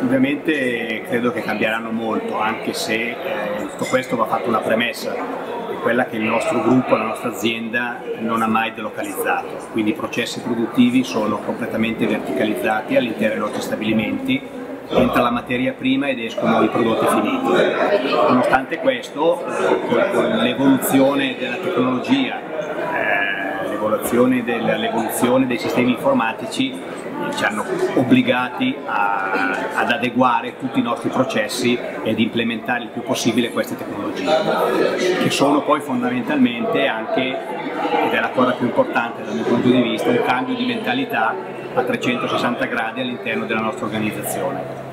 Ovviamente credo che cambieranno molto, anche se tutto questo va fatto una premessa, quella che il nostro gruppo, la nostra azienda non ha mai delocalizzato, quindi i processi produttivi sono completamente verticalizzati all'interno dei nostri stabilimenti, entra la materia prima ed escono i prodotti finiti. Nonostante questo, con l'evoluzione della tecnologia, l'evoluzione dei sistemi informatici ci hanno obbligati ad adeguare tutti i nostri processi e ad implementare il più possibile queste tecnologie, che sono poi fondamentalmente anche, ed è la cosa più importante dal mio punto di vista, un cambio di mentalità a 360 gradi all'interno della nostra organizzazione.